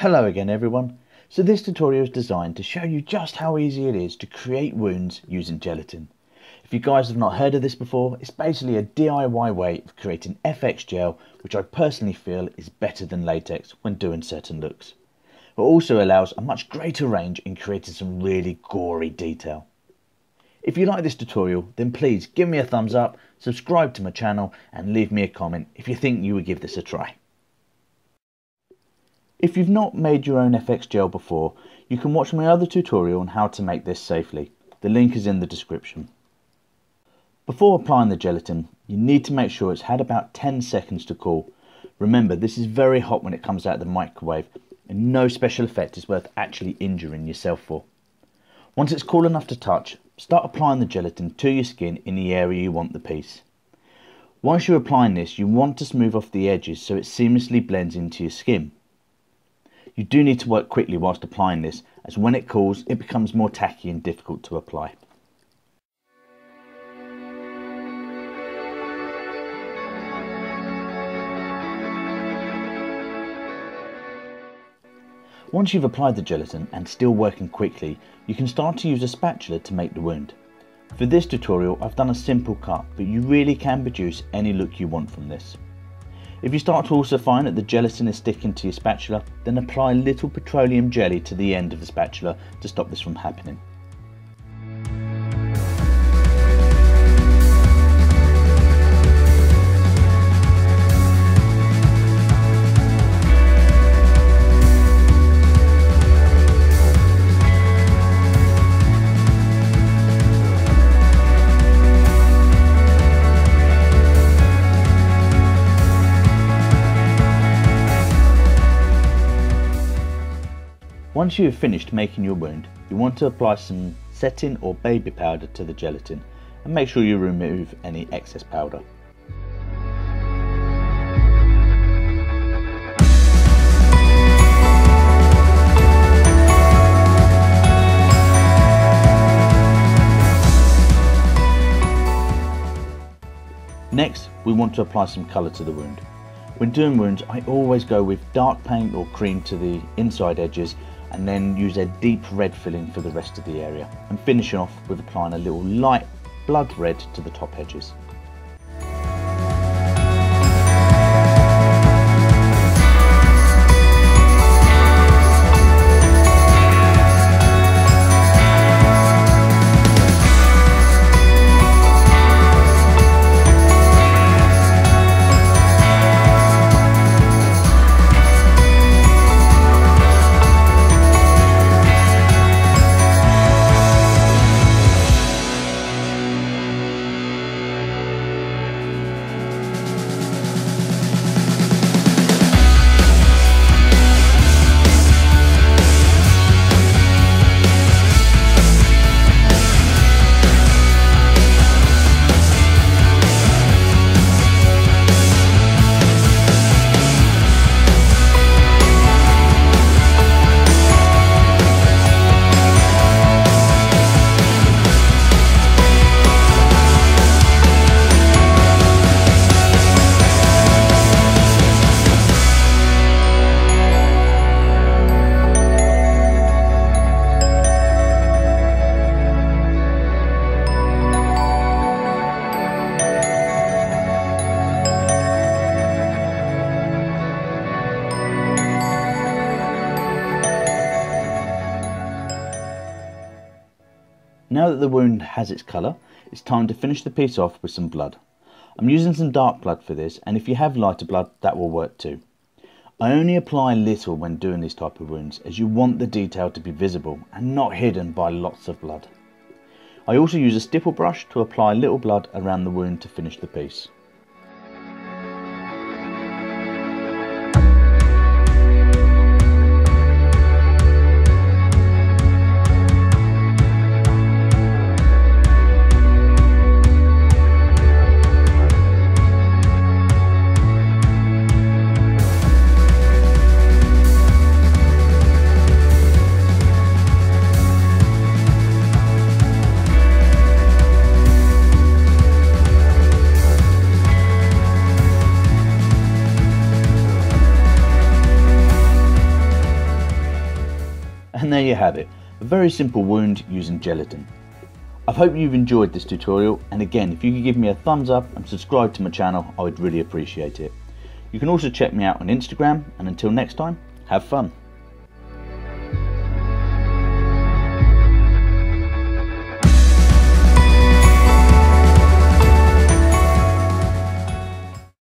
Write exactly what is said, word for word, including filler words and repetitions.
Hello again everyone. So this tutorial is designed to show you just how easy it is to create wounds using gelatin. If you guys have not heard of this before, it's basically a D I Y way of creating F X gel, which I personally feel is better than latex when doing certain looks. It also allows a much greater range in creating some really gory detail. If you like this tutorial, then please give me a thumbs up, subscribe to my channel and leave me a comment if you think you would give this a try. If you've not made your own F X gel before, you can watch my other tutorial on how to make this safely. The link is in the description. Before applying the gelatin, you need to make sure it's had about ten seconds to cool. Remember, this is very hot when it comes out of the microwave and no special effect is worth actually injuring yourself for. Once it's cool enough to touch, start applying the gelatin to your skin in the area you want the piece. Whilst you're applying this, you want to smooth off the edges so it seamlessly blends into your skin. You do need to work quickly whilst applying this, as when it cools it becomes more tacky and difficult to apply. Once you've applied the gelatin and still working quickly, you can start to use a spatula to make the wound. For this tutorial I've done a simple cut, but you really can produce any look you want from this. If you start to also find that the gelatin is sticking to your spatula, then apply a little petroleum jelly to the end of the spatula to stop this from happening. Once you have finished making your wound, you want to apply some setting or baby powder to the gelatin and make sure you remove any excess powder. Next, we want to apply some colour to the wound. When doing wounds, I always go with dark paint or cream to the inside edges, and then use a deep red filling for the rest of the area, and finishing off with applying a little light blood red to the top edges. Now that the wound has its colour, it's time to finish the piece off with some blood. I'm using some dark blood for this, and if you have lighter blood that will work too. I only apply little when doing these type of wounds, as you want the detail to be visible and not hidden by lots of blood. I also use a stipple brush to apply little blood around the wound to finish the piece. And there you have it, a very simple wound using gelatin. I hope you've enjoyed this tutorial, and again, if you could give me a thumbs up and subscribe to my channel, I would really appreciate it. You can also check me out on Instagram, and until next time, have fun.